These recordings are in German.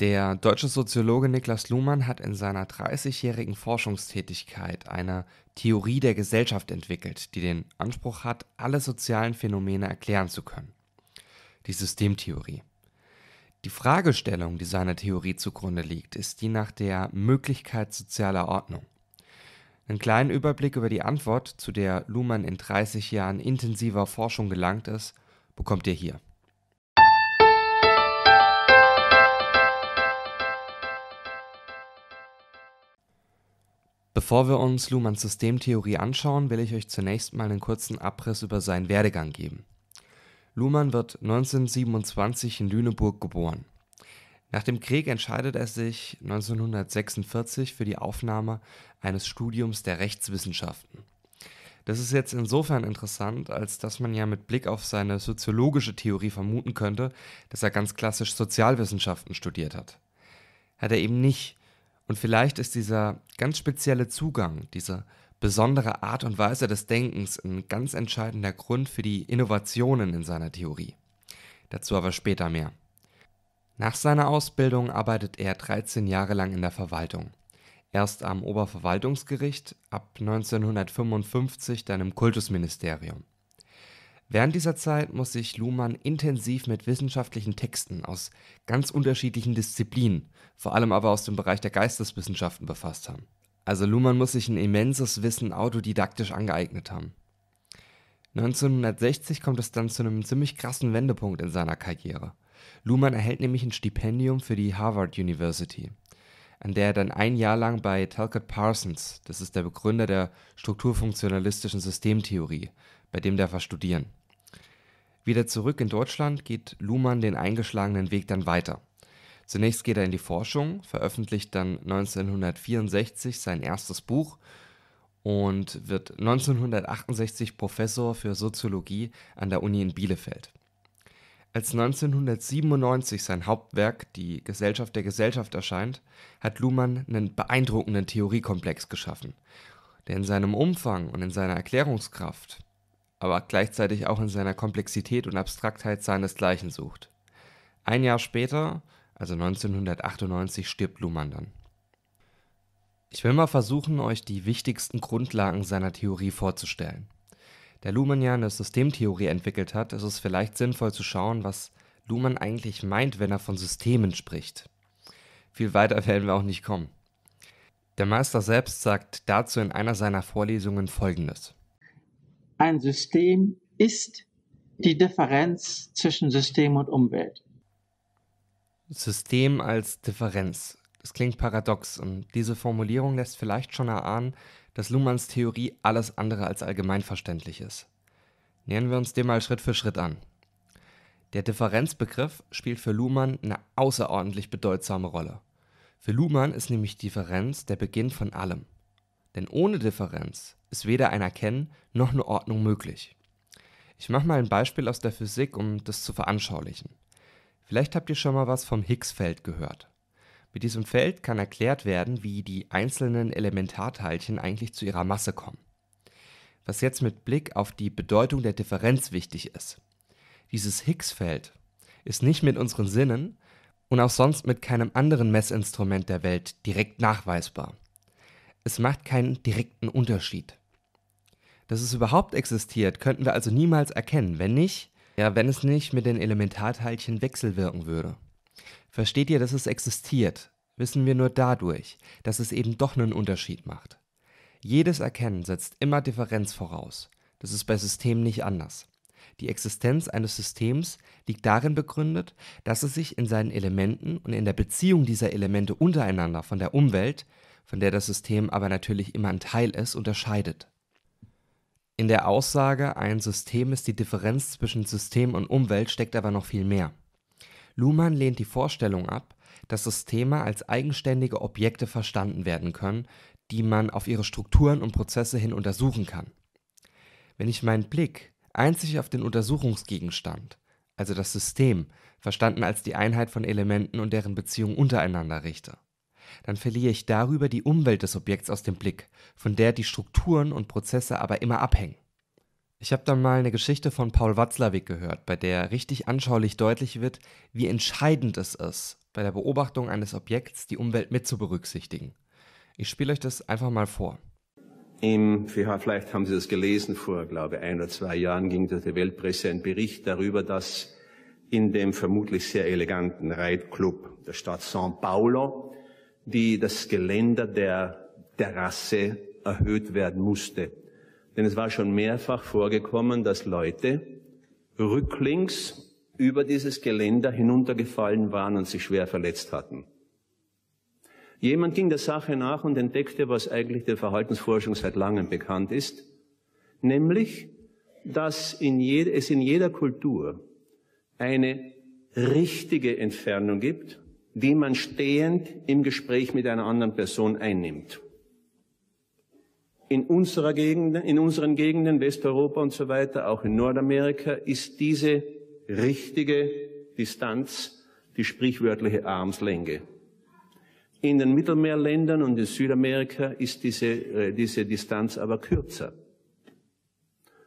Der deutsche Soziologe Niklas Luhmann hat in seiner 30-jährigen Forschungstätigkeit eine Theorie der Gesellschaft entwickelt, die den Anspruch hat, alle sozialen Phänomene erklären zu können. Die Systemtheorie. Die Fragestellung, die seiner Theorie zugrunde liegt, ist die nach der Möglichkeit sozialer Ordnung. Einen kleinen Überblick über die Antwort, zu der Luhmann in 30 Jahren intensiver Forschung gelangt ist, bekommt ihr hier. Bevor wir uns Luhmanns Systemtheorie anschauen, will ich euch zunächst mal einen kurzen Abriss über seinen Werdegang geben. Luhmann wird 1927 in Lüneburg geboren. Nach dem Krieg entscheidet er sich 1946 für die Aufnahme eines Studiums der Rechtswissenschaften. Das ist jetzt insofern interessant, als dass man ja mit Blick auf seine soziologische Theorie vermuten könnte, dass er ganz klassisch Sozialwissenschaften studiert hat. Hat er eben nicht. Und vielleicht ist dieser ganz spezielle Zugang, diese besondere Art und Weise des Denkens ein ganz entscheidender Grund für die Innovationen in seiner Theorie. Dazu aber später mehr. Nach seiner Ausbildung arbeitet er 13 Jahre lang in der Verwaltung. Erst am Oberverwaltungsgericht, ab 1955 dann im Kultusministerium. Während dieser Zeit muss sich Luhmann intensiv mit wissenschaftlichen Texten aus ganz unterschiedlichen Disziplinen, vor allem aber aus dem Bereich der Geisteswissenschaften befasst haben. Also Luhmann muss sich ein immenses Wissen autodidaktisch angeeignet haben. 1960 kommt es dann zu einem ziemlich krassen Wendepunkt in seiner Karriere. Luhmann erhält nämlich ein Stipendium für die Harvard University, an der er dann ein Jahr lang bei Talcott Parsons, das ist der Begründer der strukturfunktionalistischen Systemtheorie, bei dem darf er studieren. Wieder zurück in Deutschland geht Luhmann den eingeschlagenen Weg dann weiter. Zunächst geht er in die Forschung, veröffentlicht dann 1964 sein erstes Buch und wird 1968 Professor für Soziologie an der Uni in Bielefeld. Als 1997 sein Hauptwerk, Die Gesellschaft der Gesellschaft, erscheint, hat Luhmann einen beeindruckenden Theoriekomplex geschaffen, der in seinem Umfang und in seiner Erklärungskraft, aber gleichzeitig auch in seiner Komplexität und Abstraktheit seinesgleichen sucht. Ein Jahr später, also 1998, stirbt Luhmann dann. Ich will mal versuchen, euch die wichtigsten Grundlagen seiner Theorie vorzustellen. Da Luhmann ja eine Systemtheorie entwickelt hat, ist es vielleicht sinnvoll zu schauen, was Luhmann eigentlich meint, wenn er von Systemen spricht. Viel weiter werden wir auch nicht kommen. Der Meister selbst sagt dazu in einer seiner Vorlesungen Folgendes. Ein System ist die Differenz zwischen System und Umwelt. System als Differenz. Das klingt paradox und diese Formulierung lässt vielleicht schon erahnen, dass Luhmanns Theorie alles andere als allgemeinverständlich ist. Nähern wir uns dem mal Schritt für Schritt an. Der Differenzbegriff spielt für Luhmann eine außerordentlich bedeutsame Rolle. Für Luhmann ist nämlich Differenz der Beginn von allem. Denn ohne Differenz ist weder ein Erkennen noch eine Ordnung möglich. Ich mache mal ein Beispiel aus der Physik, um das zu veranschaulichen. Vielleicht habt ihr schon mal was vom Higgs-Feld gehört. Mit diesem Feld kann erklärt werden, wie die einzelnen Elementarteilchen eigentlich zu ihrer Masse kommen. Was jetzt mit Blick auf die Bedeutung der Differenz wichtig ist. Dieses Higgs-Feld ist nicht mit unseren Sinnen und auch sonst mit keinem anderen Messinstrument der Welt direkt nachweisbar. Es macht keinen direkten Unterschied. Dass es überhaupt existiert, könnten wir also niemals erkennen, wenn es nicht mit den Elementarteilchen wechselwirken würde. Versteht ihr, dass es existiert, wissen wir nur dadurch, dass es eben doch einen Unterschied macht. Jedes Erkennen setzt immer Differenz voraus. Das ist bei Systemen nicht anders. Die Existenz eines Systems liegt darin begründet, dass es sich in seinen Elementen und in der Beziehung dieser Elemente untereinander von der Umwelt, von der das System aber natürlich immer ein Teil ist, unterscheidet. In der Aussage, ein System ist die Differenz zwischen System und Umwelt, steckt aber noch viel mehr. Luhmann lehnt die Vorstellung ab, dass Systeme als eigenständige Objekte verstanden werden können, die man auf ihre Strukturen und Prozesse hin untersuchen kann. Wenn ich meinen Blick einzig auf den Untersuchungsgegenstand, also das System, verstanden als die Einheit von Elementen und deren Beziehung untereinander richte, dann verliere ich darüber die Umwelt des Objekts aus dem Blick, von der die Strukturen und Prozesse aber immer abhängen. Ich habe dann mal eine Geschichte von Paul Watzlawick gehört, bei der richtig anschaulich deutlich wird, wie entscheidend es ist, bei der Beobachtung eines Objekts die Umwelt mit zu berücksichtigen. Ich spiele euch das einfach mal vor. Vielleicht haben Sie das gelesen, vor, glaube ich, 1 oder 2 Jahren ging durch die Weltpresse ein Bericht darüber, dass in dem vermutlich sehr eleganten Reitclub der Stadt São Paulo, das Geländer der Terrasse erhöht werden musste. Denn es war schon mehrfach vorgekommen, dass Leute rücklings über dieses Geländer hinuntergefallen waren und sich schwer verletzt hatten. Jemand ging der Sache nach und entdeckte, was eigentlich der Verhaltensforschung seit langem bekannt ist, nämlich, dass es in jeder Kultur eine richtige Entfernung gibt, die man stehend im Gespräch mit einer anderen Person einnimmt. In unseren Gegenden, Westeuropa und so weiter, auch in Nordamerika, ist diese richtige Distanz die sprichwörtliche Armslänge. In den Mittelmeerländern und in Südamerika ist diese Distanz aber kürzer.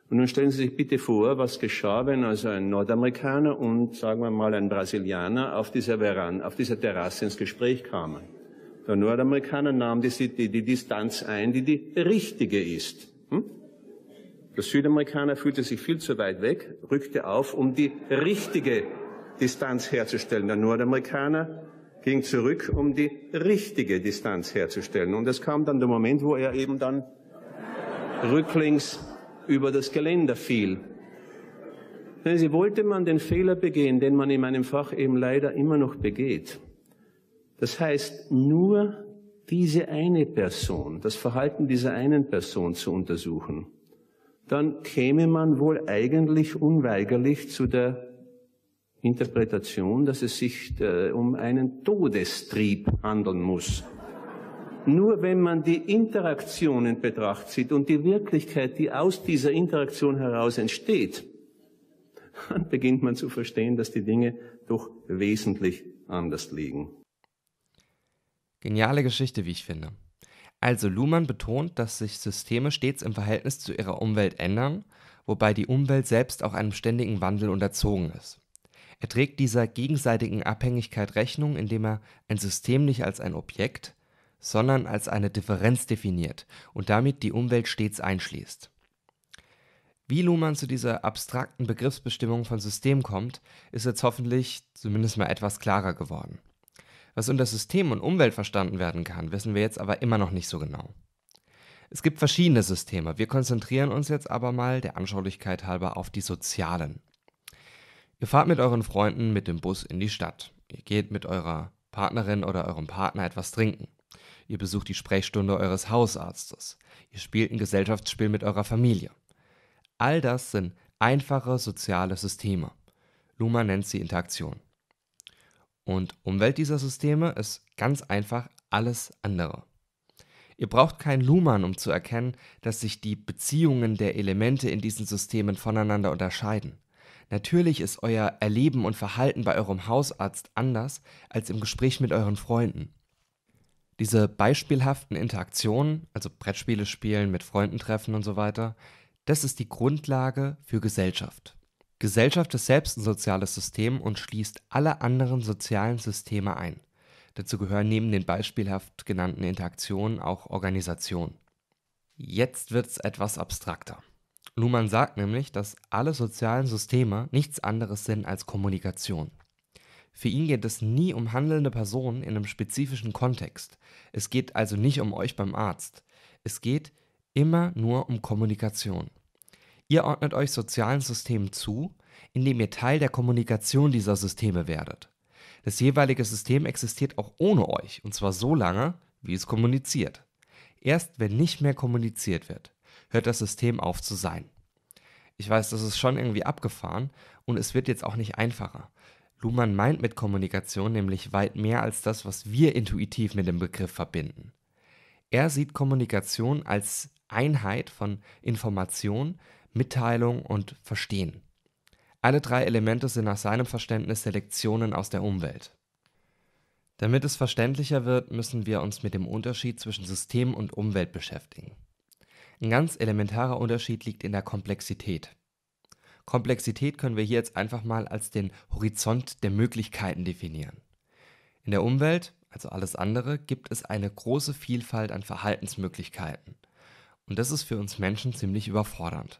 Und nun stellen Sie sich bitte vor, was geschah, wenn also ein Nordamerikaner und, sagen wir mal, ein Brasilianer auf dieser Veranda, auf dieser Terrasse ins Gespräch kamen. Der Nordamerikaner nahm die Distanz ein, die richtige ist. Der Südamerikaner fühlte sich viel zu weit weg, rückte auf, um die richtige Distanz herzustellen. Der Nordamerikaner ging zurück, um die richtige Distanz herzustellen. Und es kam dann der Moment, wo er eben dann rücklings über das Geländer fiel. Also wollte man den Fehler begehen, den man in meinem Fach eben leider immer noch begeht. Das heißt, nur diese eine Person, das Verhalten dieser einen Person zu untersuchen, dann käme man wohl eigentlich unweigerlich zu der Interpretation, dass es sich um einen Todestrieb handeln muss. Nur wenn man die Interaktion in Betracht zieht und die Wirklichkeit, die aus dieser Interaktion heraus entsteht, dann beginnt man zu verstehen, dass die Dinge doch wesentlich anders liegen. Geniale Geschichte, wie ich finde. Also Luhmann betont, dass sich Systeme stets im Verhältnis zu ihrer Umwelt ändern, wobei die Umwelt selbst auch einem ständigen Wandel unterzogen ist. Er trägt dieser gegenseitigen Abhängigkeit Rechnung, indem er ein System nicht als ein Objekt, sondern als eine Differenz definiert und damit die Umwelt stets einschließt. Wie Luhmann zu dieser abstrakten Begriffsbestimmung von System kommt, ist jetzt hoffentlich zumindest mal etwas klarer geworden. Was unter System und Umwelt verstanden werden kann, wissen wir jetzt aber immer noch nicht so genau. Es gibt verschiedene Systeme, wir konzentrieren uns jetzt aber mal der Anschaulichkeit halber auf die sozialen. Ihr fahrt mit euren Freunden mit dem Bus in die Stadt. Ihr geht mit eurer Partnerin oder eurem Partner etwas trinken. Ihr besucht die Sprechstunde eures Hausarztes. Ihr spielt ein Gesellschaftsspiel mit eurer Familie. All das sind einfache soziale Systeme. Luhmann nennt sie Interaktion. Und Umwelt dieser Systeme ist ganz einfach alles andere. Ihr braucht keinen Luhmann, um zu erkennen, dass sich die Beziehungen der Elemente in diesen Systemen voneinander unterscheiden. Natürlich ist euer Erleben und Verhalten bei eurem Hausarzt anders als im Gespräch mit euren Freunden. Diese beispielhaften Interaktionen, also Brettspiele spielen, mit Freunden treffen und so weiter, das ist die Grundlage für Gesellschaft. Gesellschaft ist selbst ein soziales System und schließt alle anderen sozialen Systeme ein. Dazu gehören neben den beispielhaft genannten Interaktionen auch Organisationen. Jetzt wird es etwas abstrakter. Luhmann sagt nämlich, dass alle sozialen Systeme nichts anderes sind als Kommunikation. Für ihn geht es nie um handelnde Personen in einem spezifischen Kontext. Es geht also nicht um euch beim Arzt. Es geht immer nur um Kommunikation. Ihr ordnet euch sozialen Systemen zu, indem ihr Teil der Kommunikation dieser Systeme werdet. Das jeweilige System existiert auch ohne euch, und zwar so lange, wie es kommuniziert. Erst wenn nicht mehr kommuniziert wird, hört das System auf zu sein. Ich weiß, das ist schon irgendwie abgefahren und es wird jetzt auch nicht einfacher. Luhmann meint mit Kommunikation nämlich weit mehr als das, was wir intuitiv mit dem Begriff verbinden. Er sieht Kommunikation als Einheit von Information, Mitteilung und Verstehen. Alle drei Elemente sind nach seinem Verständnis Selektionen aus der Umwelt. Damit es verständlicher wird, müssen wir uns mit dem Unterschied zwischen System und Umwelt beschäftigen. Ein ganz elementarer Unterschied liegt in der Komplexität. Komplexität können wir hier jetzt einfach mal als den Horizont der Möglichkeiten definieren. In der Umwelt, also alles andere, gibt es eine große Vielfalt an Verhaltensmöglichkeiten. Und das ist für uns Menschen ziemlich überfordernd.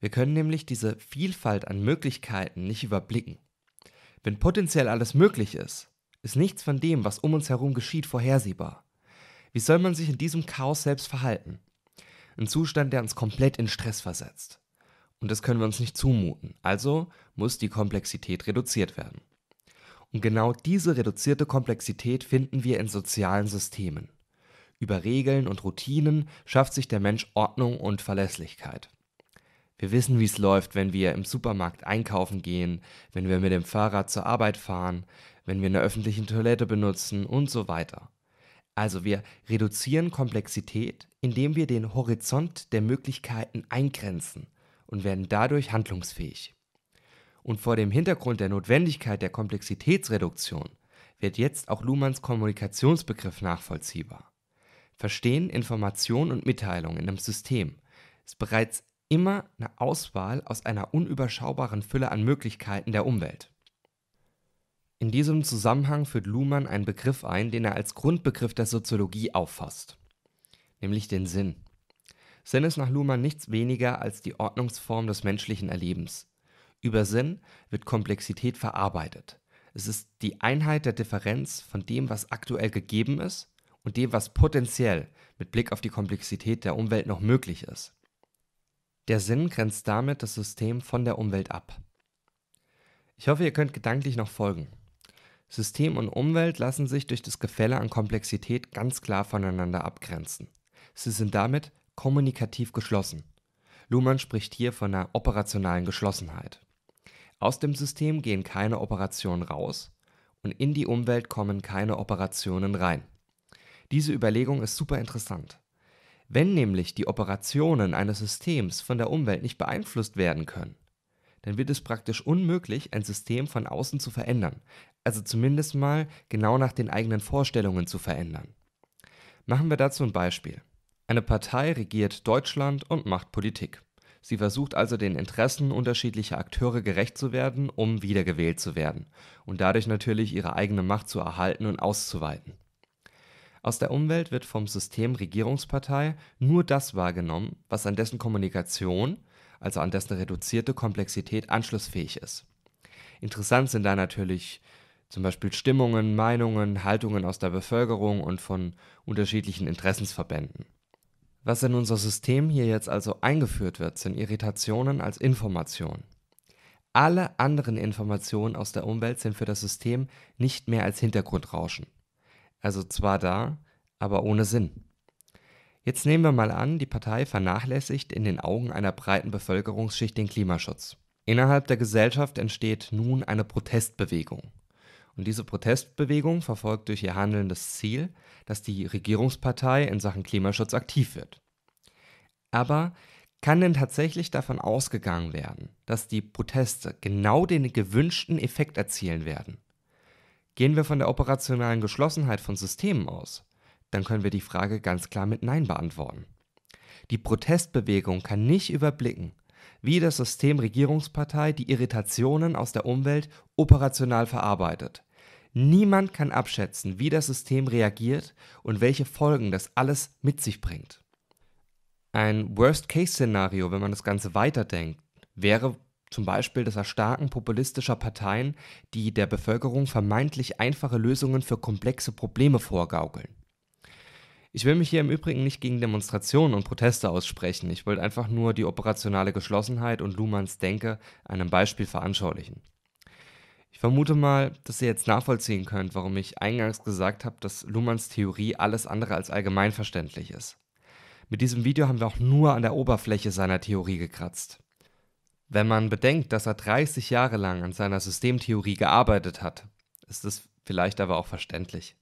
Wir können nämlich diese Vielfalt an Möglichkeiten nicht überblicken. Wenn potenziell alles möglich ist, ist nichts von dem, was um uns herum geschieht, vorhersehbar. Wie soll man sich in diesem Chaos selbst verhalten? Ein Zustand, der uns komplett in Stress versetzt. Und das können wir uns nicht zumuten, also muss die Komplexität reduziert werden. Und genau diese reduzierte Komplexität finden wir in sozialen Systemen. Über Regeln und Routinen schafft sich der Mensch Ordnung und Verlässlichkeit. Wir wissen, wie es läuft, wenn wir im Supermarkt einkaufen gehen, wenn wir mit dem Fahrrad zur Arbeit fahren, wenn wir eine öffentliche Toilette benutzen und so weiter. Also wir reduzieren Komplexität, indem wir den Horizont der Möglichkeiten eingrenzen und werden dadurch handlungsfähig. Und vor dem Hintergrund der Notwendigkeit der Komplexitätsreduktion wird jetzt auch Luhmanns Kommunikationsbegriff nachvollziehbar. Verstehen, Information und Mitteilung in einem System ist bereits immer eine Auswahl aus einer unüberschaubaren Fülle an Möglichkeiten der Umwelt. In diesem Zusammenhang führt Luhmann einen Begriff ein, den er als Grundbegriff der Soziologie auffasst, nämlich den Sinn. Sinn ist nach Luhmann nichts weniger als die Ordnungsform des menschlichen Erlebens. Über Sinn wird Komplexität verarbeitet. Es ist die Einheit der Differenz von dem, was aktuell gegeben ist und dem, was potenziell mit Blick auf die Komplexität der Umwelt noch möglich ist. Der Sinn grenzt damit das System von der Umwelt ab. Ich hoffe, ihr könnt gedanklich noch folgen. System und Umwelt lassen sich durch das Gefälle an Komplexität ganz klar voneinander abgrenzen. Sie sind damit kommunikativ geschlossen. Luhmann spricht hier von einer operationalen Geschlossenheit. Aus dem System gehen keine Operationen raus und in die Umwelt kommen keine Operationen rein. Diese Überlegung ist super interessant. Wenn nämlich die Operationen eines Systems von der Umwelt nicht beeinflusst werden können, dann wird es praktisch unmöglich, ein System von außen zu verändern, also zumindest mal genau nach den eigenen Vorstellungen zu verändern. Machen wir dazu ein Beispiel. Eine Partei regiert Deutschland und macht Politik. Sie versucht also den Interessen unterschiedlicher Akteure gerecht zu werden, um wiedergewählt zu werden und dadurch natürlich ihre eigene Macht zu erhalten und auszuweiten. Aus der Umwelt wird vom System Regierungspartei nur das wahrgenommen, was an dessen Kommunikation, also an dessen reduzierte Komplexität anschlussfähig ist. Interessant sind da natürlich zum Beispiel Stimmungen, Meinungen, Haltungen aus der Bevölkerung und von unterschiedlichen Interessensverbänden. Was in unser System hier jetzt also eingeführt wird, sind Irritationen als Information. Alle anderen Informationen aus der Umwelt sind für das System nicht mehr als Hintergrundrauschen. Also zwar da, aber ohne Sinn. Jetzt nehmen wir mal an, die Partei vernachlässigt in den Augen einer breiten Bevölkerungsschicht den Klimaschutz. Innerhalb der Gesellschaft entsteht nun eine Protestbewegung. Und diese Protestbewegung verfolgt durch ihr Handeln das Ziel, dass die Regierungspartei in Sachen Klimaschutz aktiv wird. Aber kann denn tatsächlich davon ausgegangen werden, dass die Proteste genau den gewünschten Effekt erzielen werden? Gehen wir von der operationalen Geschlossenheit von Systemen aus? Dann können wir die Frage ganz klar mit Nein beantworten. Die Protestbewegung kann nicht überblicken, wie das System Regierungspartei die Irritationen aus der Umwelt operational verarbeitet. Niemand kann abschätzen, wie das System reagiert und welche Folgen das alles mit sich bringt. Ein Worst-Case-Szenario, wenn man das Ganze weiterdenkt, wäre zum Beispiel das Erstarken populistischer Parteien, die der Bevölkerung vermeintlich einfache Lösungen für komplexe Probleme vorgaukeln. Ich will mich hier im Übrigen nicht gegen Demonstrationen und Proteste aussprechen. Ich wollte einfach nur die operationale Geschlossenheit und Luhmanns Denke an einem Beispiel veranschaulichen. Ich vermute mal, dass ihr jetzt nachvollziehen könnt, warum ich eingangs gesagt habe, dass Luhmanns Theorie alles andere als allgemeinverständlich ist. Mit diesem Video haben wir auch nur an der Oberfläche seiner Theorie gekratzt. Wenn man bedenkt, dass er 30 Jahre lang an seiner Systemtheorie gearbeitet hat, ist es vielleicht aber auch verständlich.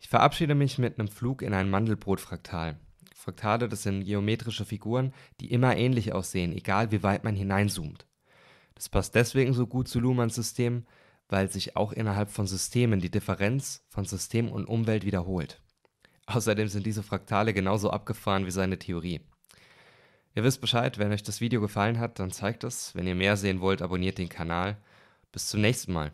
Ich verabschiede mich mit einem Flug in ein Mandelbrot-Fraktal. Fraktale, das sind geometrische Figuren, die immer ähnlich aussehen, egal wie weit man hineinzoomt. Das passt deswegen so gut zu Luhmanns System, weil sich auch innerhalb von Systemen die Differenz von System und Umwelt wiederholt. Außerdem sind diese Fraktale genauso abgefahren wie seine Theorie. Ihr wisst Bescheid, wenn euch das Video gefallen hat, dann zeigt es. Wenn ihr mehr sehen wollt, abonniert den Kanal. Bis zum nächsten Mal.